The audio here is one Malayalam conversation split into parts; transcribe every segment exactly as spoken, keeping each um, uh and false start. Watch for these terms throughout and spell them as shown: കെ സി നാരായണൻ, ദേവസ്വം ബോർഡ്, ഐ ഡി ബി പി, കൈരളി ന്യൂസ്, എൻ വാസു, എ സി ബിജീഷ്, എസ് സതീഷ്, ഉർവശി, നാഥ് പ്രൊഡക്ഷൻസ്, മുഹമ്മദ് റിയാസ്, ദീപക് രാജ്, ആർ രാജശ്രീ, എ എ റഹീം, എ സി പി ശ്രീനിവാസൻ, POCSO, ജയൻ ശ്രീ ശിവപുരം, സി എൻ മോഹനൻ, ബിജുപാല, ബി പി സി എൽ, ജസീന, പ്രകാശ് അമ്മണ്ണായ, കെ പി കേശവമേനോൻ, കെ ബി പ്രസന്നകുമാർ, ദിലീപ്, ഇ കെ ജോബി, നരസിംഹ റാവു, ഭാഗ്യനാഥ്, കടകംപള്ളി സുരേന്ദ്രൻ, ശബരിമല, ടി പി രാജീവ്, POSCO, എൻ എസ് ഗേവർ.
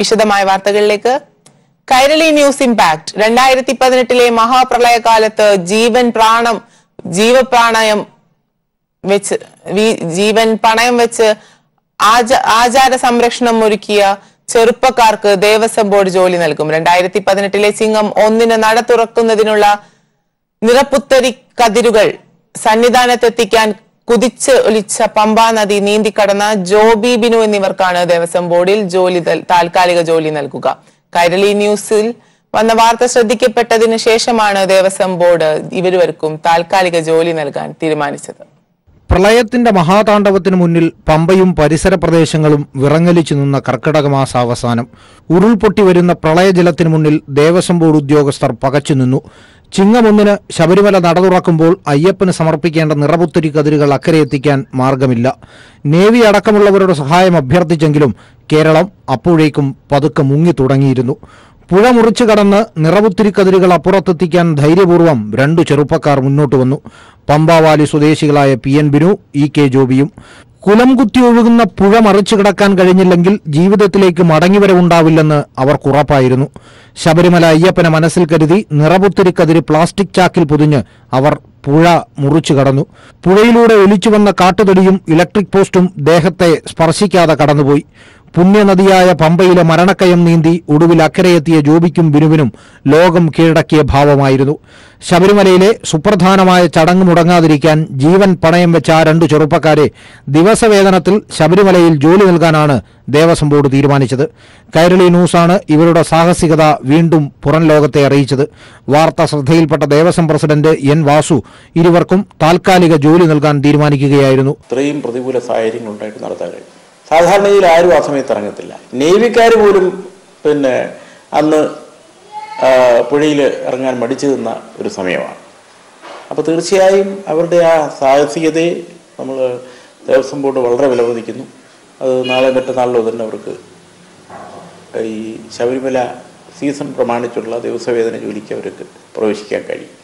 വിശദമായ വാർത്തകളിലേക്ക്. കൈരളി ന്യൂസ് impact. രണ്ടായിരത്തി പതിനെട്ടിലെ മഹാപ്രളയകാലത്ത് ജീവൻ പ്രാണം ജീവപ്രാണയം വെച്ച് ജീവൻ പണയം വെച്ച് ആച ആചാര സംരക്ഷണം ഒരുക്കിയ ചെറുപ്പക്കാർക്ക് ദേവസ്വം ബോർഡ് ജോലി നൽകും. രണ്ടായിരത്തി പതിനെട്ടിലെ ചിങ്ങം ഒന്നിന് നട തുറക്കുന്നതിനുള്ള നിറപുത്തരി കതിരുകൾ സന്നിധാനത്തെത്തിക്കാൻ കുതിച്ച് ഒലിച്ച പമ്പാ നദി നീന്തിക്കടന്ന ജോബി ബിനു എന്നിവർക്കാണ് ദേവസ്വം ബോർഡിൽ ജോലി താൽക്കാലിക ജോലി നൽകുക. കൈരളി ന്യൂസിൽ വന്ന വാർത്ത ശ്രദ്ധിക്കപ്പെട്ടതിന് ശേഷമാണ് ദേവസ്വം ബോർഡ് ഇവരുവർക്കും താൽക്കാലിക ജോലി നൽകാൻ തീരുമാനിച്ചത്. പ്രളയത്തിന്റെ മഹാതാണ്ഡവത്തിന് മുന്നിൽ പമ്പയും പരിസര പ്രദേശങ്ങളും വിറങ്ങലിച്ചു നിന്ന കർക്കിടക മാസാവസാനം ഉരുൾപൊട്ടി വരുന്ന പ്രളയജലത്തിന് മുന്നിൽ ദേവസ്വം ബോർഡ് ഉദ്യോഗസ്ഥർ പകച്ചു നിന്നു. ചിങ്ങമൊന്നിന് ശബരിമല നട തുറക്കുമ്പോൾ അയ്യപ്പന് സമർപ്പിക്കേണ്ട നിറപുത്തരി കതിരുകൾ അക്കരെ എത്തിക്കാൻ മാർഗമില്ല. നേവി അടക്കമുള്ളവരുടെ സഹായം അഭ്യർത്ഥിച്ചെങ്കിലും കേരളം അപ്പോഴേക്കും പതുക്കെ മുങ്ങിത്തുടങ്ങിയിരുന്നു. പുഴ മുറിച്ചു കടന്ന് നിറപുത്തിരി കതിരുകൾ അപ്പുറത്തെത്തിക്കാൻ ധൈര്യപൂർവ്വം രണ്ടു ചെറുപ്പക്കാർ മുന്നോട്ട് വന്നു. പമ്പാവാലി സ്വദേശികളായ P N Binu, E K ജോബിയും. കുലം കുത്തി ഒഴുകുന്ന പുഴ മറിച്ചു കിടക്കാൻ കഴിഞ്ഞില്ലെങ്കിൽ ജീവിതത്തിലേക്ക് മടങ്ങിവരവുണ്ടാവില്ലെന്ന് അവർക്കുറപ്പായിരുന്നു. ശബരിമല അയ്യപ്പനെ മനസ്സിൽ കരുതി നിറപുത്തിരി കതിര് പ്ലാസ്റ്റിക് ചാക്കിൽ പൊതിഞ്ഞ് അവർ പുഴ മുറിച്ചു കടന്നു. പുഴയിലൂടെ ഒലിച്ചു വന്ന കാട്ടുതടിയും ഇലക്ട്രിക് പോസ്റ്റും ദേഹത്തെ സ്പർശിക്കാതെ കടന്നുപോയി. പുണ്യനദിയായ പമ്പയിലെ മരണക്കയം നീന്തി ഒടുവിൽ അക്കരയെത്തിയ ജോബിക്കും ബിനുവിനും ലോകം കീഴടക്കിയ ഭാവമായിരുന്നു. ശബരിമലയിലെ സുപ്രധാനമായ ചടങ്ങ് മുടങ്ങാതിരിക്കാൻ ജീവൻ പണയം വെച്ച ആ രണ്ടു ചെറുപ്പക്കാരെ ദിവസവേതനത്തിൽ ശബരിമലയിൽ ജോലി നൽകാനാണ് ദേവസ്വം ബോർഡ് തീരുമാനിച്ചത്. കൈരളി ന്യൂസാണ് ഇവരുടെ സാഹസികത വീണ്ടും പുറം ലോകത്തെ അറിയിച്ചത്. വാർത്ത ശ്രദ്ധയിൽപ്പെട്ട ദേവസ്വം പ്രസിഡന്റ് എൻ വാസു ഇരുവർക്കും താൽക്കാലിക ജോലി നൽകാൻ തീരുമാനിക്കുകയായിരുന്നു. ഇത്രയും പ്രതികൂല സാഹചര്യങ്ങൾ ഉണ്ടായിട്ട് നടത്താൻ കഴിയും. സാധാരണയിൽ ആരും ആ സമയത്ത് ഇറങ്ങത്തില്ല. നേവിക്കാർ പോലും പിന്നെ അന്ന് പുഴയിൽ ഇറങ്ങാൻ മടിച്ചു നിന്ന ഒരു സമയമാണ്. അപ്പോൾ തീർച്ചയായും അവരുടെ ആ സാഹസികതയെ നമ്മൾ ദേവസ്വം ബോർഡ് വളരെ വിലമതിക്കുന്നു. അത് നാളെ മറ്റന്നാളിലോ തന്നെ അവർക്ക് ഈ ശബരിമല സീസൺ പ്രമാണിച്ചുള്ള ദിവസവേതന ജോലിക്ക് അവർക്ക് പ്രവേശിക്കാൻ കഴിയും.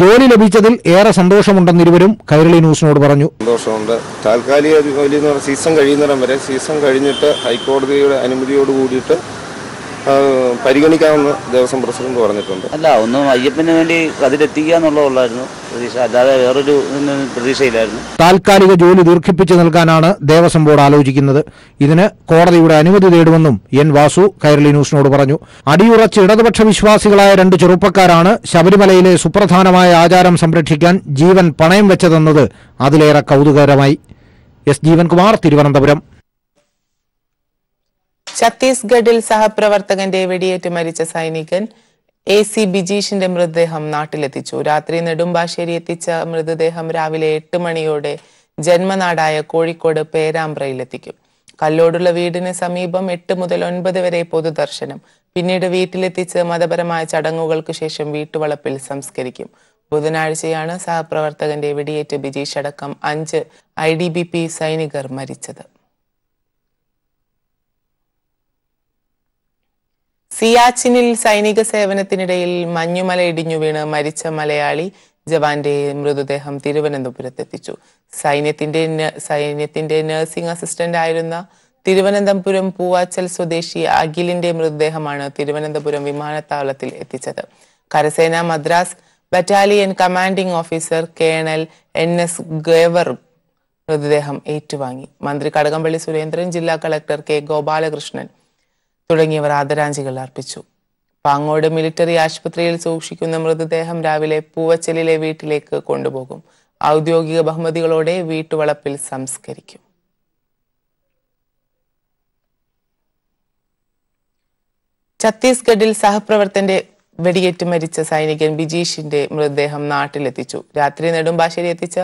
ജോലി ലഭിച്ചതിൽ ഏറെ സന്തോഷമുണ്ടെന്ന് ഇരുവരും കൈരളി ന്യൂസിനോട് പറഞ്ഞു. സന്തോഷമുണ്ട്. താൽക്കാലിക ജോലി എന്ന് പറഞ്ഞാൽ സീസൺ കഴിയുന്നിടം വരെ, സീസൺ കഴിഞ്ഞിട്ട് ഹൈക്കോടതിയുടെ അനുമതിയോട് കൂടിയിട്ട് പരിഗണിക്കാമെന്ന് ദേവസ്വം പ്രസിഡന്റ് പറഞ്ഞിട്ടുണ്ട്. അല്ല, ഒന്നും അയ്യപ്പന് വേണ്ടി അതിലെത്തിക്കുക എന്നുള്ളതുള്ളായിരുന്നു പ്രതീക്ഷ, അല്ലാതെ വേറൊരു പ്രതീക്ഷയില്ലായിരുന്നു. താൽക്കാലിക ജോലി ദീർഘിപ്പിച്ചു നൽകാനാണ് ദേവസ്വം ബോർഡ് ആലോചിക്കുന്നത്. ഇതിന് കോടതിയുടെ അനുമതി തേടുമെന്നും എൻ വാസു കൈരളി ന്യൂസിനോട് പറഞ്ഞു. അടിയുറച്ച് ഇടതുപക്ഷ വിശ്വാസികളായ രണ്ട് ചെറുപ്പക്കാരാണ് ശബരിമലയിലെ സുപ്രധാനമായ ആചാരം സംരക്ഷിക്കാൻ ജീവൻ പണയം വെച്ചതെന്നത് അതിലേറെ കൗതുകകരമായി. എസ് ജീവൻകുമാർ, തിരുവനന്തപുരം. ഛത്തീസ്ഗഡിൽ സഹപ്രവർത്തകന്റെ വെടിയേറ്റ് മരിച്ച സൈനികൻ എ സി ബിജീഷിന്റെ മൃതദേഹം നാട്ടിലെത്തിച്ചു. രാത്രി നെടുമ്പാശ്ശേരി എത്തിച്ച മൃതദേഹം രാവിലെ എട്ട് മണിയോടെ ജന്മനാടായ കോഴിക്കോട് പേരാമ്പ്രയിലെത്തിക്കും. കല്ലോടുള്ള വീടിന് സമീപം എട്ട് മുതൽ ഒൻപത് വരെ പൊതുദർശനം. പിന്നീട് വീട്ടിലെത്തിച്ച് മതപരമായ ചടങ്ങുകൾക്ക് ശേഷം വീട്ടുവളപ്പിൽ സംസ്കരിക്കും. ബുധനാഴ്ചയാണ് സഹപ്രവർത്തകന്റെ വെടിയേറ്റ് ബിജീഷ് അടക്കം അഞ്ച് ഐ ഡി ബി പി സൈനികർ മരിച്ചത്. സിയാച്ചിനിൽ സൈനിക സേവനത്തിനിടയിൽ മഞ്ഞുമല ഇടിഞ്ഞു വീണ് മരിച്ച മലയാളി ജവാന്റെ മൃതദേഹം തിരുവനന്തപുരത്തെത്തിച്ചു. സൈന്യത്തിന്റെ സൈന്യത്തിന്റെ നഴ്സിംഗ് അസിസ്റ്റന്റ് ആയിരുന്ന തിരുവനന്തപുരം പൂവാച്ചൽ സ്വദേശി അഖിലിന്റെ മൃതദേഹമാണ് തിരുവനന്തപുരം വിമാനത്താവളത്തിൽ എത്തിച്ചത്. കരസേന Madras battalion commanding officer colonel എൻ എസ് ഗേവർ മൃതദേഹം ഏറ്റുവാങ്ങി. മന്ത്രി കടകംപള്ളി സുരേന്ദ്രൻ, ജില്ലാ കളക്ടർ കെ ഗോപാലകൃഷ്ണൻ തുടങ്ങിയവർ ആദരാഞ്ജലികൾ അർപ്പിച്ചു. പാങ്ങോട് മിലിറ്ററി ആശുപത്രിയിൽ സൂക്ഷിക്കുന്ന മൃതദേഹം രാവിലെ പൂവച്ചലിലെ വീട്ടിലേക്ക് കൊണ്ടുപോകും. ഔദ്യോഗിക ബഹുമതികളോടെ വീട്ടുവളപ്പിൽ സംസ്കരിക്കും. ഛത്തീസ്ഗഡിൽ സഹപ്രവർത്തകന്റെ വെടിയേറ്റ് മരിച്ച സൈനികൻ ബിജീഷിന്റെ മൃതദേഹം നാട്ടിലെത്തിച്ചു. രാത്രി നെടുമ്പാശ്ശേരി എത്തിച്ച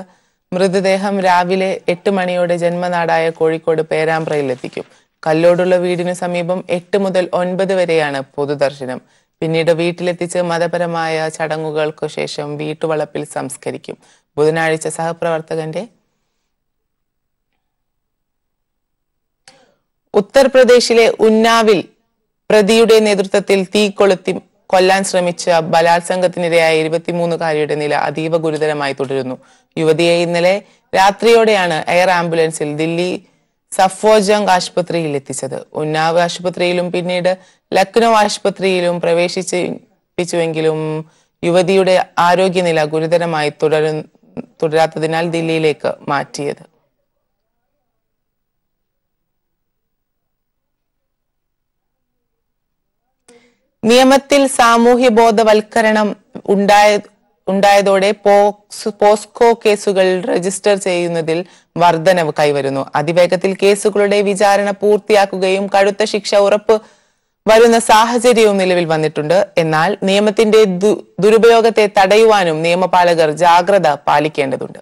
മൃതദേഹം രാവിലെ എട്ട് മണിയോടെ ജന്മനാടായ കോഴിക്കോട് പേരാമ്പ്രയിലെത്തിക്കും. കല്ലോടുള്ള വീടിന് സമീപം എട്ട് മുതൽ ഒൻപത് വരെയാണ് പൊതുദർശനം. പിന്നീട് വീട്ടിലെത്തിച്ച് മതപരമായ ചടങ്ങുകൾക്കു ശേഷം വീട്ടുവളപ്പിൽ സംസ്കരിക്കും. ബുധനാഴ്ച സഹപ്രവർത്തകന്റെ ഉത്തർപ്രദേശിലെ ഉന്നാവിൽ പ്രതിയുടെ നേതൃത്വത്തിൽ തീ കൊളുത്തി കൊല്ലാൻ ശ്രമിച്ച ബലാത്സംഗത്തിനിരയായ ഇരുപത്തിമൂന്നുകാരിയുടെ നില അതീവ ഗുരുതരമായി തുടരുന്നു. യുവതിയെ ഇന്നലെ രാത്രിയോടെയാണ് എയർ ആംബുലൻസിൽ ദില്ലി സഫോജംഗ് ആശുപത്രിയിൽ എത്തിച്ചത്. ഉന്നാവ് ആശുപത്രിയിലും പിന്നീട് ലക്നൗ ആശുപത്രിയിലും പ്രവേശിപ്പിച്ചുവെങ്കിലും യുവതിയുടെ ആരോഗ്യനില ഗുരുതരമായി തുടരും തുടരാത്തതിനാൽ ദില്ലിയിലേക്ക് മാറ്റിയത്. നിയമത്തിൽ സാമൂഹ്യ ബോധവൽക്കരണം ഉണ്ടായ ഉണ്ടായതോടെ പോസ്കോ കേസുകൾ രജിസ്റ്റർ ചെയ്യുന്നതിൽ വർധനവ് കൈവരുന്നു. അതിവേഗത്തിൽ കേസുകളുടെ വിചാരണ പൂർത്തിയാക്കുകയും കടുത്ത ശിക്ഷ ഉറപ്പ് വരുന്ന സാഹചര്യവും നിലവിൽ വന്നിട്ടുണ്ട്. എന്നാൽ നിയമത്തിന്റെ ദുരുപയോഗത്തെ തടയുവാനും നിയമപാലകർ ജാഗ്രത പാലിക്കേണ്ടതുണ്ട്.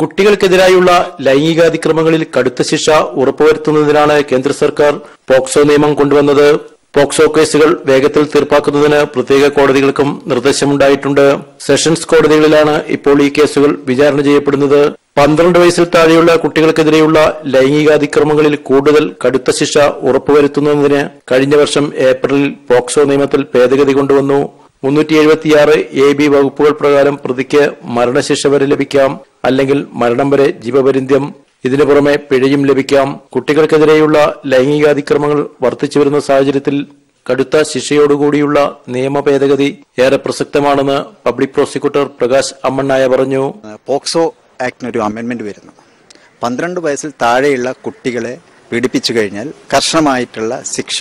കുട്ടികൾക്കെതിരായുള്ള ലൈംഗികാതിക്രമങ്ങളിൽ കടുത്ത ശിക്ഷ ഉറപ്പുവരുത്തുന്നതിനാണ് കേന്ദ്ര സർക്കാർ പോക്സോ നിയമം കൊണ്ടുവന്നത്. പോക്സോ കേസുകൾ വേഗത്തിൽ തീർപ്പാക്കുന്നതിന് പ്രത്യേക കോടതികൾക്കും നിർദ്ദേശമുണ്ടായിട്ടുണ്ട്. സെഷൻസ് കോടതികളിലാണ് ഇപ്പോൾ ഈ കേസുകൾ വിചാരണ ചെയ്യപ്പെടുന്നത്. പന്ത്രണ്ട് വയസ്സിൽ താഴെയുള്ള കുട്ടികൾക്കെതിരെയുള്ള ലൈംഗികാതിക്രമങ്ങളിൽ കൂടുതൽ കടുത്ത ശിക്ഷ ഉറപ്പുവരുത്തുന്നതിന് കഴിഞ്ഞ വർഷം ഏപ്രിലിൽ പോക്സോ നിയമത്തിൽ ഭേദഗതി കൊണ്ടുവന്നു. മുന്നൂറ്റി എഴുപത്തിയാറ് എ ബി വകുപ്പുകൾ പ്രകാരം പ്രതിക്ക് മരണശിക്ഷ വരെ ലഭിക്കാം, അല്ലെങ്കിൽ മരണം വരെ ജീവപര്യന്തം. ഇതിനു പുറമെ പിഴയും ലഭിക്കാം. കുട്ടികൾക്കെതിരെയുള്ള ലൈംഗികാതിക്രമങ്ങൾ വർദ്ധിച്ചു വരുന്ന സാഹചര്യത്തിൽ കടുത്ത ശിക്ഷയോടുകൂടിയുള്ള നിയമ ഭേദഗതി ഏറെ പ്രസക്തമാണെന്ന് പബ്ലിക് പ്രോസിക്യൂട്ടർ പ്രകാശ് അമ്മണ്ണായ പറഞ്ഞു. പോക്സോ ആക്ടിനൊരു അമെൻമെന്റ് വരുന്നു. പന്ത്രണ്ട് വയസ്സിൽ താഴെയുള്ള കുട്ടികളെ പീഡിപ്പിച്ചു കഴിഞ്ഞാൽ കർശനമായിട്ടുള്ള ശിക്ഷ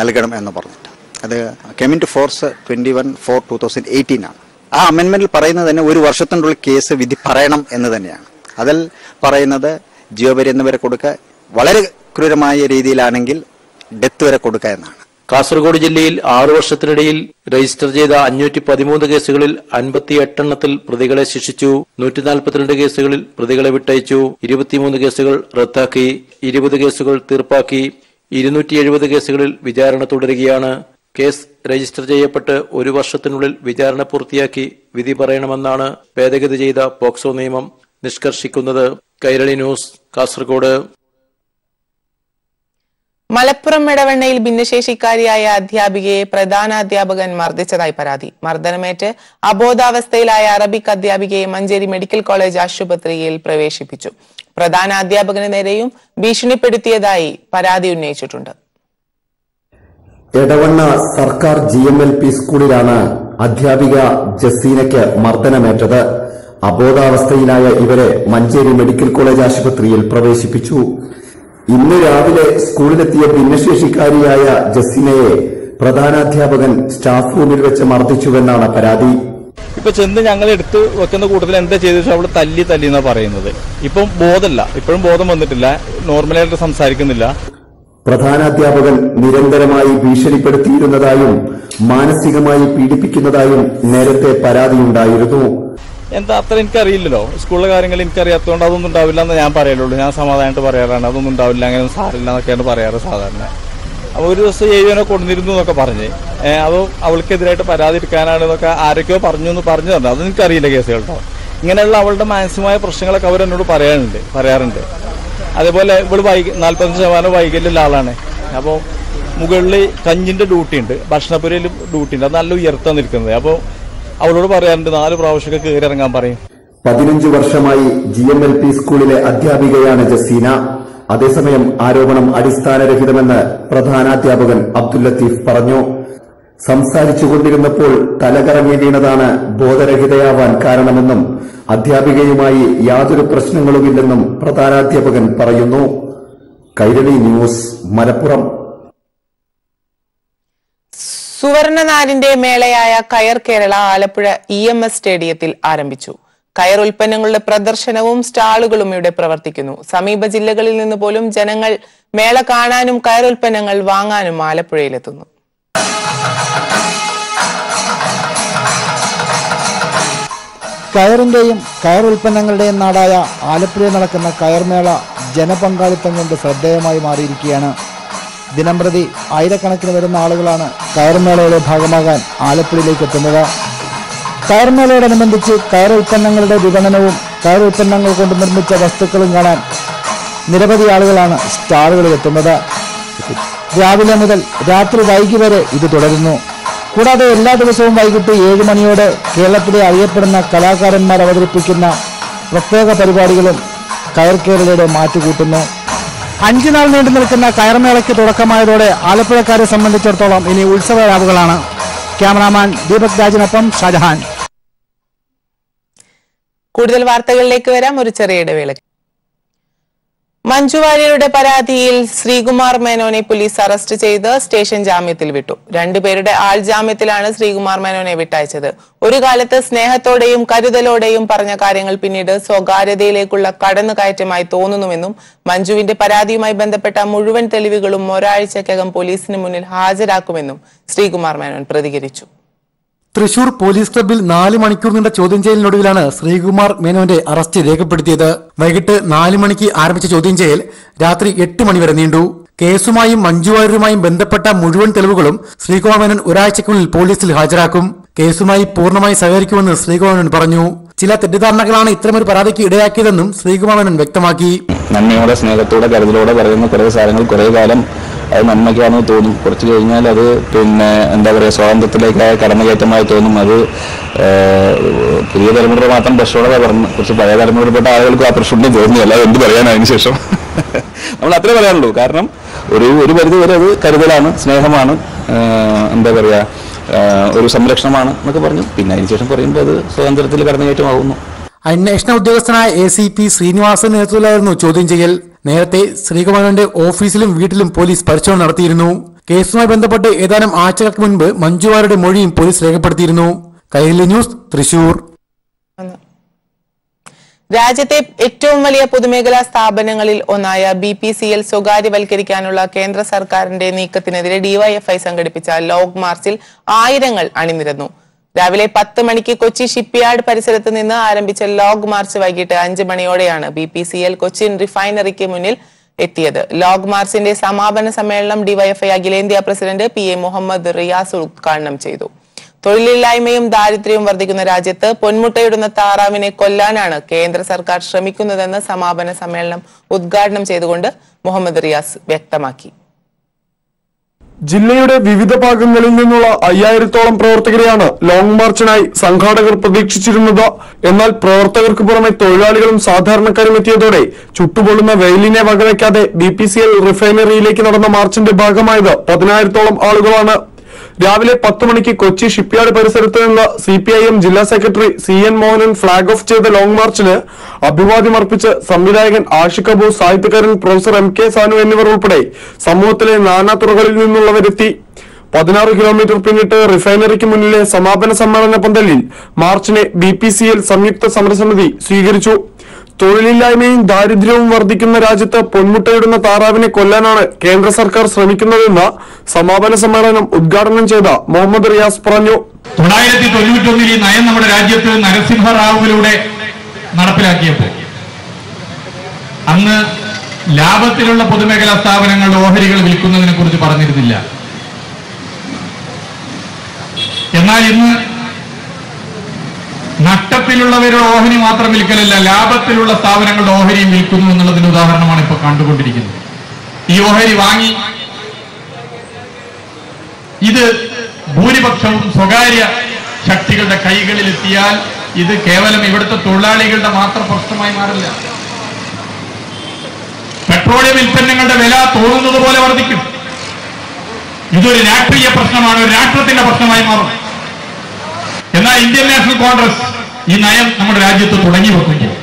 നൽകണം എന്ന് പറഞ്ഞിട്ട് അത് commit force twenty one four two thousand eighteen ആണ്. ആ അമെൻമെന്റിൽ പറയുന്നത് തന്നെ ഒരു വർഷത്തിനുള്ളിൽ കേസ് വിധി പറയണം എന്ന് തന്നെയാണ്. അതിൽ പറയുന്നത് ജീവപര്യന്തം വരെ കൊടുക്കുക, വളരെ ക്രൂരമായ രീതിയിലാണെങ്കിൽ ഡെത്ത് വരെ കൊടുക്കുക എന്നാണ്. കാസർഗോഡ് ജില്ലയിൽ ആറു വർഷത്തിനിടയിൽ രജിസ്റ്റർ ചെയ്ത അഞ്ഞൂറ്റി പതിമൂന്ന് കേസുകളിൽ അൻപത്തി എട്ടെണ്ണത്തിൽ പ്രതികളെ ശിക്ഷിച്ചു. നൂറ്റി നാൽപ്പത്തിരണ്ട് കേസുകളിൽ പ്രതികളെ വിട്ടയച്ചു. ഇരുപത്തിമൂന്ന് കേസുകൾ റദ്ദാക്കി. ഇരുപത് കേസുകൾ തീർപ്പാക്കി. ഇരുന്നൂറ്റി എഴുപത് കേസുകളിൽ വിചാരണ തുടരുകയാണ്. കേസ് രജിസ്റ്റർ ചെയ്യപ്പെട്ട് ഒരു വർഷത്തിനുള്ളിൽ വിചാരണ പൂർത്തിയാക്കി വിധി പറയണമെന്നാണ് ഭേദഗതി ചെയ്ത പോക്സോ നിയമം നിഷ്കർഷിക്കുന്നത്. കൈരളി ന്യൂസ്, കാസർഗോഡ്. മലപ്പുറം ഇടവണ്ണയിൽ ഭിന്നശേഷിക്കാരിയായ അധ്യാപികയെ പ്രധാനാധ്യാപകൻ മർദ്ദിച്ചതായി പരാതി. മർദ്ദനമേറ്റ് അബോധാവസ്ഥയിലായ അറബിക് അധ്യാപികയെ മഞ്ചേരി മെഡിക്കൽ കോളേജ് ആശുപത്രിയിൽ പ്രവേശിപ്പിച്ചു. പ്രധാനാധ്യാപകന് നേരെയും ഭീഷണിപ്പെടുത്തിയതായി പരാതി ഉന്നയിച്ചിട്ടുണ്ട്. ഇടവണ്ണ സർക്കാർ ജി എം എൽ പി സ്കൂളിലാണ് അധ്യാപിക ജസീനയ്ക്ക് മർദ്ദനമേറ്റത്. അബോധാവസ്ഥയിലായ ഇവരെ മഞ്ചേരി മെഡിക്കൽ കോളേജ് ആശുപത്രിയിൽ പ്രവേശിപ്പിച്ചു. ഇന്ന് രാവിലെ സ്കൂളിലെത്തിയ ഭിന്നശേഷിക്കാരിയായ ജസീനയെ പ്രധാനാധ്യാപകൻ സ്റ്റാഫ് റൂമിൽ വെച്ച് മർദ്ദിച്ചുവെന്നാണ് പരാതി. ഇപ്പൊ ചെന്ന് ഞങ്ങൾ എടുത്ത് വെക്കുന്ന കൂട്ടത്തിൽ എന്താ ചെയ്തു അവള് തല്ലി തല്ലിന്നാ പറയുന്നത്. ഇപ്പം ബോധമില്ല, ഇപ്പോഴും ബോധം വന്നിട്ടില്ല, നോർമലായിട്ട് സംസാരിക്കുന്നില്ല. പ്രധാനാധ്യാപകൻ നിരന്തരമായി ഭീഷണിപ്പെടുത്തിയിരുന്നതായും മാനസികമായി പീഡിപ്പിക്കുന്നതായും നേരത്തെ പരാതിയുണ്ടായിരുന്നു. എന്താ അത്ര എനിക്കറിയില്ലല്ലോ, സ്കൂളിലെ കാര്യങ്ങൾ എനിക്കറിയാത്തതുകൊണ്ട് അതൊന്നും ഉണ്ടാവില്ല എന്ന് ഞാൻ പറയുള്ളൂ. ഞാൻ സമാധാനമായിട്ട് പറയാറാണ് അതൊന്നും ഉണ്ടാവില്ല, അങ്ങനെ സാറില്ല എന്നൊക്കെയാണ് പറയാറ് സാധാരണ. അപ്പോൾ ഒരു ദിവസം ഏഴുവനോ കൊണ്ടുവന്നിരുന്നു എന്നൊക്കെ പറഞ്ഞ് അത് അവൾക്കെതിരായിട്ട് പരാതിരിക്കാനാണ് എന്നൊക്കെ ആരൊക്കെയോ പറഞ്ഞു എന്ന് പറഞ്ഞു തന്നെ. അത് എനിക്കറിയില്ല കേസ് കേട്ടോ. ഇങ്ങനെയുള്ള അവളുടെ മാനസികമായ പ്രശ്നങ്ങളൊക്കെ അവരെന്നോട് പറയാനുണ്ട് പറയാറുണ്ട് അതേപോലെ ഇവിടെ വൈ നാൽപ്പത്തഞ്ച് ശതമാനം വൈകല്യമുള്ള ആളാണ്. അപ്പോൾ മുകളിൽ കഞ്ഞിൻ്റെ ഡ്യൂട്ടി ഉണ്ട്, ഭക്ഷണപ്പുരയിൽ ഡ്യൂട്ടി ഉണ്ട്, അത് നല്ല ഉയർത്താൻ നിൽക്കുന്നത്. അപ്പോൾ അവളോട് പറയാറുണ്ട് നാല് പ്രാവശ്യമൊക്കെ കയറി ഇറങ്ങാൻ പറയും. പതിനഞ്ചു വർഷമായി ജി എം എൽ പി സ്കൂളിലെ അധ്യാപികയാണ് ജസീന. അതേസമയം ആരോപണം അടിസ്ഥാനരഹിതമെന്ന് പ്രധാനാധ്യാപകൻ അബ്ദുൽ ലത്തീഫ് പറഞ്ഞു. സംസാരിച്ചുകൊണ്ടിരുന്നപ്പോൾ തലകറങ്ങി വീണതാണ് ബോധരഹിതയാവാൻ കാരണമെന്നും അധ്യാപികയുമായി യാതൊരു പ്രശ്നങ്ങളുമില്ലെന്നും പ്രധാനാധ്യാപകൻ പറയുന്നു. കൈരളി ന്യൂസ്, മലപ്പുറം. സുവർണ നാരിന്റെ മേളയായ കയർ Kerala Alappuzha E M S സ്റ്റേഡിയത്തിൽ ആരംഭിച്ചു. കയർ ഉൽപ്പന്നങ്ങളുടെ പ്രദർശനവും സ്റ്റാളുകളും ഇവിടെ പ്രവർത്തിക്കുന്നു. സമീപ ജില്ലകളിൽ നിന്ന് പോലും ജനങ്ങൾ മേള കാണാനും കയർ ഉൽപ്പന്നങ്ങൾ വാങ്ങാനും ആലപ്പുഴയിലെത്തുന്നു. കയറിന്റെയും കയർ ഉൽപ്പന്നങ്ങളുടെയും നാടായ ആലപ്പുഴയിൽ നടക്കുന്ന കയർമേള ജനപങ്കാളിത്തം കൊണ്ട് ശ്രദ്ധേയമായി മാറിയിരിക്കുകയാണ്. ദിനംപ്രതി ആയിരക്കണക്കിന് വരുന്ന ആളുകളാണ് കയർമേളയുടെ ഭാഗമാകാൻ ആലപ്പുഴയിലേക്ക് എത്തുന്നത്. കയർമേളയോടനുബന്ധിച്ച് കയർ ഉൽപ്പന്നങ്ങളുടെ വിപണനവും കയർ ഉൽപ്പന്നങ്ങൾ കൊണ്ട് നിർമ്മിച്ച വസ്തുക്കളും കാണാൻ നിരവധി ആളുകളാണ് സ്റ്റാളുകളിൽ എത്തുന്നത്. രാവിലെ മുതൽ രാത്രി വൈകി വരെ ഇത് തുടരുന്നു. കൂടാതെ എല്ലാ ദിവസവും വൈകിട്ട് ഏഴ് മണിയോടെ കേരളത്തിലെ അറിയപ്പെടുന്ന കലാകാരന്മാർ അവതരിപ്പിക്കുന്ന പ്രത്യേക പരിപാടികളും കയർകേരളയുടെ മാറ്റുകൂട്ടുന്നു. അഞ്ചു നാൾ നീണ്ടു നിൽക്കുന്ന കയർമേളയ്ക്ക് തുടക്കമായതോടെ ആലപ്പുഴക്കാരെ സംബന്ധിച്ചിടത്തോളം ഇനി ഉത്സവ രാവുകളാണ്. ക്യാമറാമാൻ ദീപക് രാജിനൊപ്പം ഷാജഹാൻ. കൂടുതൽ വാർത്തകളിലേക്ക് വരാം. ഒരു ചെറിയ ഇടവേള. മഞ്ജു വാര്യരുടെ പരാതിയിൽ ശ്രീകുമാർ മേനോനെ പോലീസ് അറസ്റ്റ് ചെയ്ത് സ്റ്റേഷൻ ജാമ്യത്തിൽ വിട്ടു. രണ്ടുപേരുടെ ആൾ ജാമ്യത്തിലാണ് ശ്രീകുമാർ മേനോനെ വിട്ടയച്ചത്. ഒരു കാലത്ത് സ്നേഹത്തോടെയും കരുതലോടെയും പറഞ്ഞ കാര്യങ്ങൾ പിന്നീട് സ്വകാര്യതയിലേക്കുള്ള കടന്നുകയറ്റമായി തോന്നുന്നുവെന്നും മഞ്ജുവിന്റെ പരാതിയുമായി ബന്ധപ്പെട്ട മുഴുവൻ തെളിവുകളും ഒരാഴ്ചക്കകം പോലീസിന് മുന്നിൽ ഹാജരാക്കുമെന്നും ശ്രീകുമാർ മേനോൻ പ്രതികരിച്ചു. തൃശൂർ പോലീസ് ക്ലബ്ബിൽ നാല് മണിക്കൂർ നീണ്ട ചോദ്യം ചെയ്യലിനൊടുവിലാണ് ശ്രീകുമാർ മേനോന്റെ അറസ്റ്റ് രേഖപ്പെടുത്തിയത്. വൈകിട്ട് നാല് മണിക്ക് ആരംഭിച്ച ചോദ്യം ചെയ്യൽ രാത്രി എട്ട് മണി വരെ നീണ്ടു. കേസുമായും മഞ്ജു വാര്യരുമായും ബന്ധപ്പെട്ട മുഴുവൻ തെളിവുകളും ശ്രീകുമാർ മേനോൻ ഒരാഴ്ചക്കുള്ളിൽ പോലീസിൽ ഹാജരാക്കും. കേസുമായി പൂർണ്ണമായി സഹകരിക്കുമെന്ന് ശ്രീകുമാർ മേനോൻ പറഞ്ഞു. ചില തെറ്റിദ്ധാരണകളാണ് ഇത്തരമൊരു പരാതിക്ക് ഇടയാക്കിയതെന്നും ശ്രീകുമാർ മേനോൻ വ്യക്തമാക്കി. നന്ദിയോടെ, സ്നേഹത്തോടെ, കരുതലോടെ പറയുന്ന കുറേ കാര്യങ്ങൾ കുറേ കാലം അത് നന്മയ്ക്കാണെന്ന് തോന്നും. കുറച്ച് കഴിഞ്ഞാൽ അത് പിന്നെ എന്താ പറയുക, സ്വാതന്ത്ര്യത്തിലേക്ക് കടന്നുകയറ്റമായി തോന്നും. അത് പുതിയ തലമുറ മാത്രം പ്രശ്നോടെ പറഞ്ഞു, കുറച്ച് പഴയ തലമുറയിൽപ്പെട്ട ആളുകൾക്കും ആ പ്രശ്നം തോന്നുന്നില്ല. അത് എന്ത് പറയാൻ, അതിന് ശേഷം നമ്മൾ അത്രേ പറയാനുള്ളൂ. കാരണം ഒരു ഒരു പരിധി വരെ അത് കരുതലാണ്, സ്നേഹമാണ്, എന്താ പറയുക, ഒരു സംരക്ഷണമാണ് എന്നൊക്കെ പറഞ്ഞു. പിന്നെ അതിനുശേഷം പറയുമ്പോൾ അത് സ്വാതന്ത്ര്യത്തിൽ കടന്നുകയറ്റമാകുന്നു. അന്വേഷണ ഉദ്യോഗസ്ഥനായ എ സി പി ശ്രീനിവാസൻ നേതൃത്വത്തിലായിരുന്നു ചോദ്യം ചെയ്യൽ. നേരത്തെ ശ്രീകുമാറിന്റെ ഓഫീസിലും വീട്ടിലും പോലീസ് പരിശോധന നടത്തിയിരുന്നു. കേസുമായി ബന്ധപ്പെട്ട് ഏതാനും ആഴ്ചകൾക്ക് മുൻപ് മഞ്ജു വാര്യരുടെ മൊഴിയും പോലീസ് രേഖപ്പെടുത്തിയിരുന്നു. കൈരളി ന്യൂസ്, തൃശൂർ. രാജ്യത്തെ ഏറ്റവും വലിയ പൊതുമേഖലാ സ്ഥാപനങ്ങളിൽ ഒന്നായ ബി പി സി എൽ സ്വകാര്യവൽക്കരിക്കാനുള്ള കേന്ദ്ര സർക്കാരിന്റെ നീക്കത്തിനെതിരെ ഡി വൈ എഫ് ഐ സംഘടിപ്പിച്ച ലോങ് മാർച്ചിൽ ആയിരങ്ങൾ അണിനിരന്നു. രാവിലെ പത്ത് മണിക്ക് കൊച്ചി ഷിപ്പ്യാർഡ് പരിസരത്ത് നിന്ന് ആരംഭിച്ച ലോഗ് മാർച്ച് വൈകിട്ട് അഞ്ച് മണിയോടെയാണ് ബി പി സി എൽ Cochin റിഫൈനറിക്ക് മുന്നിൽ എത്തിയത്. ലോഗ് മാർച്ചിന്റെ സമാപന സമ്മേളനം ഡി വൈ എഫ് ഐ അഖിലേന്ത്യാ president P A മുഹമ്മദ് റിയാസ് ഉദ്ഘാടനം ചെയ്തു. തൊഴിലില്ലായ്മയും ദാരിദ്ര്യവും വർദ്ധിക്കുന്ന രാജ്യത്ത് പൊന്മുട്ടയിടുന്ന താറാവിനെ കൊല്ലാനാണ് കേന്ദ്ര സർക്കാർ ശ്രമിക്കുന്നതെന്ന് സമാപന സമ്മേളനം ഉദ്ഘാടനം ചെയ്തുകൊണ്ട് മുഹമ്മദ് റിയാസ് വ്യക്തമാക്കി. ജില്ലയുടെ വിവിധ ഭാഗങ്ങളിൽ നിന്നുള്ള അയ്യായിരത്തോളം പ്രവർത്തകരെയാണ് ലോങ് മാർച്ചിനായി സംഘാടകർ പ്രതീക്ഷിച്ചിരുന്നത്. എന്നാൽ പ്രവർത്തകർക്ക് പുറമെ തൊഴിലാളികളും സാധാരണക്കാരും എത്തിയതോടെ ചുട്ടുപൊള്ളുന്ന വെയിലിനെ വകവയ്ക്കാതെ ബി പി സി എൽ റിഫൈനറിയിലേക്ക് നടന്ന മാർച്ചിന്റെ ഭാഗമായത് പതിനായിരത്തോളം ആളുകളാണ്. രാവിലെ പത്ത് മണിക്ക് കൊച്ചി ഷിപ്പ്യാർഡ് പരിസരത്ത് നിന്ന് സി പി ഐ എം ജില്ലാ secretary സി എൻ മോഹനൻ flag off ചെയ്ത ലോങ് മാർച്ചിന് അഭിവാദ്യം അർപ്പിച്ച് സംവിധായകൻ ആഷിഖ് അബു, സാഹിത്യകാരൻ പ്രൊഫസർ എം കെ സാനു എന്നിവർ ഉൾപ്പെടെ സമൂഹത്തിലെ നാനാതുറകളിൽ നിന്നുള്ളവരെത്തി. പതിനാറ് കിലോമീറ്റർ പിന്നിട്ട് റിഫൈനറിക്ക് മുന്നിലെ സമാപന സമ്മേളന പന്തലിൽ മാർച്ചിനെ ബി പി സി എൽ സംയുക്ത സമരസമിതി സ്വീകരിച്ചു. തൊഴിലില്ലായ്മയും ദാരിദ്ര്യവും വർദ്ധിക്കുന്ന രാജ്യത്ത് പൊന്മുട്ടയിടുന്ന താറാവിനെ കൊല്ലാനാണ് കേന്ദ്ര സർക്കാർ ശ്രമിക്കുന്നതെന്ന് സമാപന സമ്മേളനം ഉദ്ഘാടനം ചെയ്ത മുഹമ്മദ് റിയാസ് പറഞ്ഞു. തൊള്ളായിരത്തി തൊണ്ണൂറ്റി ഒന്നിൽ ഈ നയം നമ്മുടെ രാജ്യത്ത് നരസിംഹ റാവുവിലൂടെ നടപ്പിലാക്കിയപ്പോൾ അന്ന് ലാഭത്തിലുള്ള പൊതുമേഖലാ സ്ഥാപനങ്ങളുടെ ഓഹരികൾ വിൽക്കുന്നതിനെ കുറിച്ച് പറഞ്ഞിരുന്നില്ല. എന്നാൽ ഇന്ന് നഷ്ടത്തിലുള്ളവരുടെ ഓഹരി മാത്രം വിൽക്കലല്ല, ലാഭത്തിലുള്ള സ്ഥാപനങ്ങളുടെ ഓഹരിയും വിൽക്കുന്നു എന്നുള്ളതിന് ഉദാഹരണമാണ് ഇപ്പോൾ കണ്ടുകൊണ്ടിരിക്കുന്നത്. ഈ ഓഹരി വാങ്ങി ഇത് ഭൂരിപക്ഷവും സ്വകാര്യ ശക്തികളുടെ കൈകളിലെത്തിയാൽ ഇത് കേവലം ഇവിടുത്തെ തൊഴിലാളികളുടെ മാത്രം പ്രശ്നമായി മാറില്ല. പെട്രോളിയം ഉൽപ്പന്നങ്ങളുടെ വില തോന്നുന്നത് പോലെ വർദ്ധിക്കും. ഇതൊരു രാഷ്ട്രീയ പ്രശ്നമാണ്, ഒരു രാഷ്ട്രത്തിന്റെ പ്രശ്നമായി മാറും. എന്നാൽ ഇന്ത്യൻ നാഷണൽ കോൺഗ്രസ് ഈ നയം നമ്മുടെ രാജ്യത്ത് തുടങ്ങി വെക്കുകയും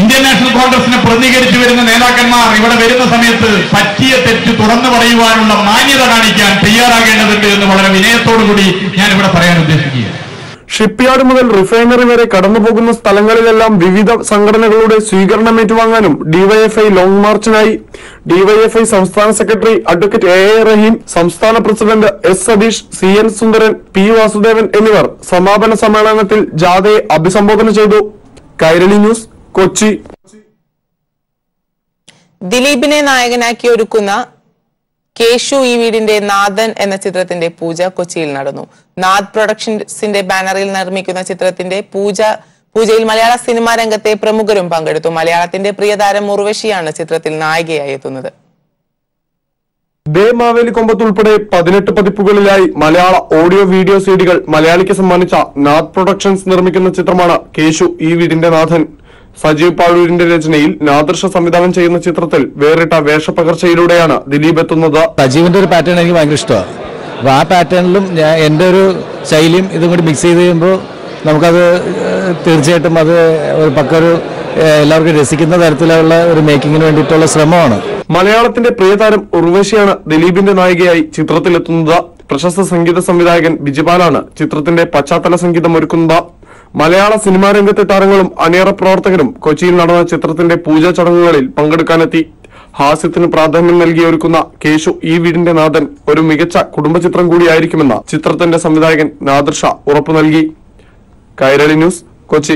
ഇന്ത്യൻ നാഷണൽ കോൺഗ്രസിനെ പ്രതികരിച്ചു വരുന്ന നേതാക്കന്മാർ ഇവിടെ വരുന്ന സമയത്ത് പറ്റിയ തെറ്റ് തുറന്നു പറയുവാനുള്ള മാന്യത കാണിക്കാൻ തയ്യാറാകേണ്ടതുണ്ട് എന്ന് വളരെ വിനയത്തോടുകൂടി ഞാൻ ഇവിടെ പറയാൻ ഉദ്ദേശിക്കുകയാണ്. ഷിപ്പ്യാർഡ് മുതൽ റിഫൈനറി വരെ കടന്നുപോകുന്ന സ്ഥലങ്ങളിലെല്ലാം വിവിധ സംഘടനകളുടെ സ്വീകരണം ഏറ്റുവാങ്ങാനും ഡിവൈഎഫ്ഐ ലോങ് മാർച്ചിനായി. ഡിവൈഎഫ്ഐ സംസ്ഥാന secretary advocate എ എ റഹീം, സംസ്ഥാന president എസ് സതീഷ്, C N Sundaran, P Vasudevan എന്നിവർ സമാപന സമ്മേളനത്തിൽ ജാഥയെ അഭിസംബോധന ചെയ്തു. കൈരളി ന്യൂസ്, കൊച്ചി. ദിലീപിനെ നായകനാക്കി ഒരുക്കുന്ന കേശു ഈ വീടിന്റെ നാഥൻ എന്ന ചിത്രത്തിന്റെ പൂജ കൊച്ചിയിൽ നടന്നു. നാഥ് പ്രൊഡക്ഷൻസിന്റെ ബാനറിൽ നിർമ്മിക്കുന്ന ചിത്രത്തിന്റെ പൂജ പൂജയിൽ മലയാള സിനിമാ രംഗത്തെ പ്രമുഖരും പങ്കെടുത്തു. മലയാളത്തിന്റെ പ്രിയതാരം ഉർവശിയാണ് ചിത്രത്തിൽ നായികയായി എത്തുന്നത്. ബേ മാവേലിക്കൊമ്പത്ത് ഉൾപ്പെടെ പതിനെട്ട് പതിപ്പുകളിലായി മലയാള ഓഡിയോ വീഡിയോ സീഡികൾ മലയാളിക്ക് സമ്മാനിച്ച നാഥ് പ്രൊഡക്ഷൻസ് നിർമ്മിക്കുന്ന ചിത്രമാണ് കേശു ഈ വീടിന്റെ നാഥൻ. സജീവ് പാഴൂരിന്റെ രചനയിൽ നാദൃശ സംവിധാനം ചെയ്യുന്ന ചിത്രത്തിൽ വേറിട്ട വേഷപ്പകർച്ചയിലൂടെയാണ് ദിലീപ് എത്തുന്നത്. സജീവിന്റെ ഒരു പാറ്റേൺ എനിക്ക് ഭയങ്കര ഇഷ്ടമാണ്. അപ്പോൾ ആ പാറ്റേണിലും എൻ്റെ ഒരു ശൈലിയും ഇതും കൂടി മിക്സ് ചെയ്ത് കഴിയുമ്പോൾ നമുക്കത് തീർച്ചയായിട്ടും അത് ഒരു പക്കൊരു എല്ലാവർക്കും രസിക്കുന്ന തരത്തിലുള്ള ഒരു മേക്കിങ്ങിന് വേണ്ടിയിട്ടുള്ള ശ്രമമാണ്. മലയാളത്തിന്റെ പ്രിയതാരം ഉർവശിയാണ് ദിലീപിന്റെ നായികയായി ചിത്രത്തിലെത്തുന്നത്. പ്രശസ്ത സംഗീത സംവിധായകൻ ബിജുപാലാണ് ചിത്രത്തിന്റെ പശ്ചാത്തല സംഗീതം ഒരുക്കുന്നത്. മലയാള സിനിമാ രംഗത്തെ താരങ്ങളും അണിയറ പ്രവർത്തകരും കൊച്ചിയിൽ നടന്ന ചിത്രത്തിന്റെ പൂജാ ചടങ്ങുകളിൽ പങ്കെടുക്കാനെത്തി. ഹാസ്യത്തിന് പ്രാധാന്യം നൽകി ഒരുക്കുന്ന കേശു ഈ വീടിന്റെ നാഥൻ ഒരു മികച്ച കുടുംബചിത്രം കൂടിയായിരിക്കുമെന്ന ചിത്രത്തിന്റെ സംവിധായകൻ നാദൃഷ ഉറപ്പു നൽകി. കൈരളി ന്യൂസ്, കൊച്ചി.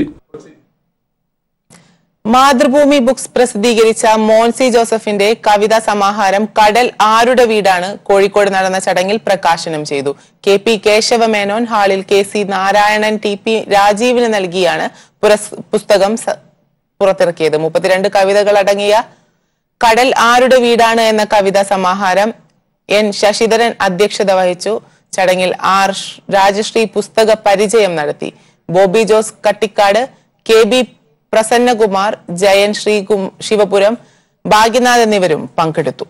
മാതൃഭൂമി ബുക്സ് പ്രസിദ്ധീകരിച്ച മോൻസി ജോസഫിന്റെ കവിതാ സമാഹാരം കടൽ ആരുടെ വീടാണ് കോഴിക്കോട് നടന്ന ചടങ്ങിൽ പ്രകാശനം ചെയ്തു. കെ പി കേശവമേനോൻ ഹാളിൽ കെ സി നാരായണൻ, T P രാജീവിന് നൽകിയാണ് പുസ്തകം പുറത്തിറക്കിയത്. മുപ്പത്തിരണ്ട് കവിതകൾ അടങ്ങിയ കടൽ ആരുടെ വീടാണ് എന്ന കവിതാ സമാഹാരം എൻ ശശിധരൻ അധ്യക്ഷത വഹിച്ചു. ചടങ്ങിൽ ആർ രാജശ്രീ പുസ്തക പരിചയം നടത്തി. ബോബി ജോസ് കട്ടിക്കാട്, കെ ബി പ്രസന്നകുമാർ, ജയൻ ശ്രീ ശിവപുരം, ഭാഗ്യനാഥ് എന്നിവരും പങ്കെടുത്തു.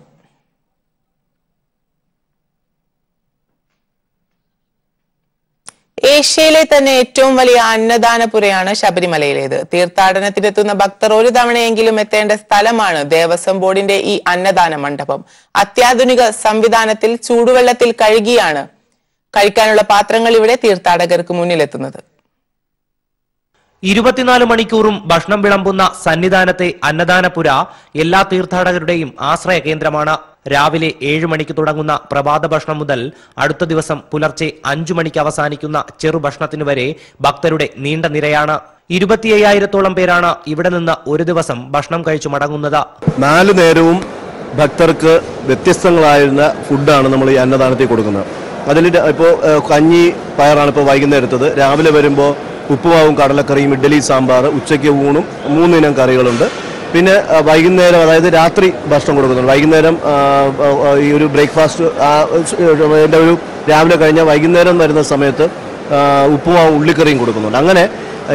ഏഷ്യയിലെ തന്നെ ഏറ്റവും വലിയ അന്നദാനപുരയാണ് ശബരിമലയിലേത്. തീർത്ഥാടനത്തിനെത്തുന്ന ഭക്തർ ഒരു തവണയെങ്കിലും എത്തേണ്ട സ്ഥലമാണ് ദേവസ്വം ബോർഡിന്റെ ഈ അന്നദാന മണ്ഡപം. അത്യാധുനിക സംവിധാനത്തിൽ ചൂടുവെള്ളത്തിൽ കഴുകിയാണ് കഴിക്കാനുള്ള പാത്രങ്ങൾ ഇവിടെ തീർത്ഥാടകർക്ക് മുന്നിലെത്തുന്നത്. ഇരുപത്തിനാല് മണിക്കൂറും ഭക്ഷണം വിളമ്പുന്ന സന്നിധാനത്തെ അന്നദാനപുര എല്ലാ തീർത്ഥാടകരുടെയും ആശ്രയ കേന്ദ്രമാണ്. രാവിലെ ഏഴ് മണിക്ക് തുടങ്ങുന്ന പ്രഭാത ഭക്ഷണം മുതൽ അടുത്ത ദിവസം പുലർച്ചെ അഞ്ചു മണിക്ക് അവസാനിക്കുന്ന ചെറുഭക്ഷണത്തിനു വരെ ഭക്തരുടെ നീണ്ട നിരയാണ്. ഇരുപത്തി അയ്യായിരത്തോളം പേരാണ് ഇവിടെ നിന്ന് ഒരു ദിവസം ഭക്ഷണം കഴിച്ചു മടങ്ങുന്നത്. നാലു നേരവും ഭക്തർക്ക് വ്യത്യസ്തങ്ങളായിരുന്ന ഫുഡാണ് നമ്മൾ ഈ അന്നദാനത്തിൽ കൊടുക്കുന്നത്. അതിൽ ഇപ്പോൾ കഞ്ഞി പയറാണ് ഇപ്പോൾ വൈകുന്നേരത്തത്. രാവിലെ വരുമ്പോൾ ഉപ്പുമാവും കടലക്കറിയും ഇഡ്ഡലി സാമ്പാർ, ഉച്ചയ്ക്ക് ഊണും, മൂന്നിനം കറികളുണ്ട്. പിന്നെ വൈകുന്നേരം അതായത് രാത്രി ഭക്ഷണം കൊടുക്കുന്നുണ്ട്. വൈകുന്നേരം ഈ ഒരു ബ്രേക്ക്ഫാസ്റ്റ് എൻ്റെ ഒരു രാവിലെ കഴിഞ്ഞാൽ വൈകുന്നേരം വരുന്ന സമയത്ത് ഉപ്പുമാവും ഉള്ളിക്കറിയും കൊടുക്കുന്നുണ്ട്. അങ്ങനെ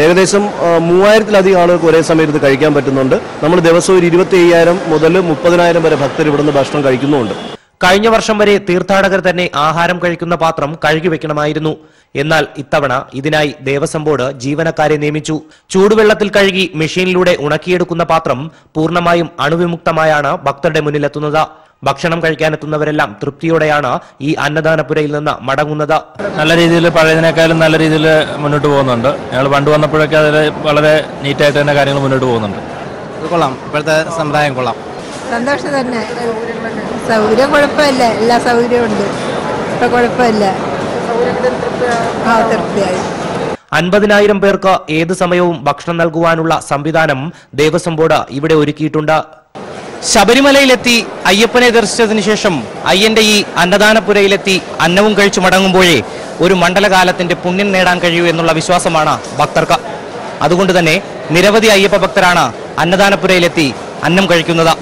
ഏകദേശം മൂവായിരത്തിലധികം ആളുകൾക്ക് ഒരേ സമയത്ത് കഴിക്കാൻ പറ്റുന്നുണ്ട്. നമ്മൾ ദിവസം ഒരു ഇരുപത്തി അയ്യായിരം മുതൽ മുപ്പതിനായിരം വരെ ഭക്തർ ഇവിടുന്ന് ഭക്ഷണം കഴിക്കുന്നുണ്ട്. കഴിഞ്ഞ വർഷം വരെ തീർത്ഥാടകർ തന്നെ ആഹാരം കഴിക്കുന്ന പാത്രം കഴുകി വെക്കണമായിരുന്നു. എന്നാൽ ഇത്തവണ ഇതിനായി ദേവസ്വം ബോർഡ് ജീവനക്കാരെ നിയമിച്ചു. ചൂടുവെള്ളത്തിൽ കഴുകി മെഷീനിലൂടെ ഉണക്കിയെടുക്കുന്ന പാത്രം പൂർണ്ണമായും അണുവിമുക്തമായാണ് ഭക്തരുടെ മുന്നിലെത്തുന്നത്. ഭക്ഷണം കഴിക്കാനെത്തുന്നവരെല്ലാം തൃപ്തിയോടെയാണ് ഈ അന്നദാനപുരയിൽ നിന്ന് മടങ്ങുന്നത്. നല്ല രീതിയിൽ പഴയതിനേക്കാളും നല്ല രീതിയിൽ മുന്നോട്ട് പോകുന്നുണ്ട്. ഞങ്ങൾ പണ്ട് വന്നപ്പോഴൊക്കെ അതിൽ വളരെ നീറ്റായിട്ട് തന്നെ കാര്യങ്ങൾ മുന്നോട്ട് പോകുന്നുണ്ട്. കൊള്ളാം, ഇപ്പോഴത്തെ സമ്പ്രദായം കൊള്ളാം. സന്തോഷം തന്നെ. സൗകര്യം കുഴപ്പമില്ല, എല്ലാ സൗകര്യവും ഉണ്ട്. ഇപ്പം കുഴപ്പമില്ല, തൃപ്തിയായി. അൻപതിനായിരം പേർക്ക് ഏത് സമയവും ഭക്ഷണം നൽകുവാനുള്ള സംവിധാനം ദേവസ്വം ബോർഡ് ഇവിടെ ഒരുക്കിയിട്ടുണ്ട്. ശബരിമലയിലെത്തി അയ്യപ്പനെ ദർശിച്ചതിനു ശേഷം അയ്യന്റെ ഈ അന്നദാനപുരയിലെത്തി അന്നവും കഴിച്ചു മടങ്ങുമ്പോഴേ ഒരു മണ്ഡലകാലത്തിന്റെ പുണ്യം നേടാൻ കഴിയൂ എന്നുള്ള വിശ്വാസമാണ് ഭക്തർക്ക്. അതുകൊണ്ട് തന്നെ നിരവധി അയ്യപ്പ ഭക്തരാണ് അന്നദാനപുരയിലെത്തി അന്നം കഴിക്കുന്നത്.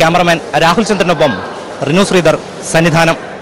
ക്യാമറമാൻ രാഹുൽ ചന്ദ്രനൊപ്പം റിനു ശ്രീധർ, സന്നിധാനം.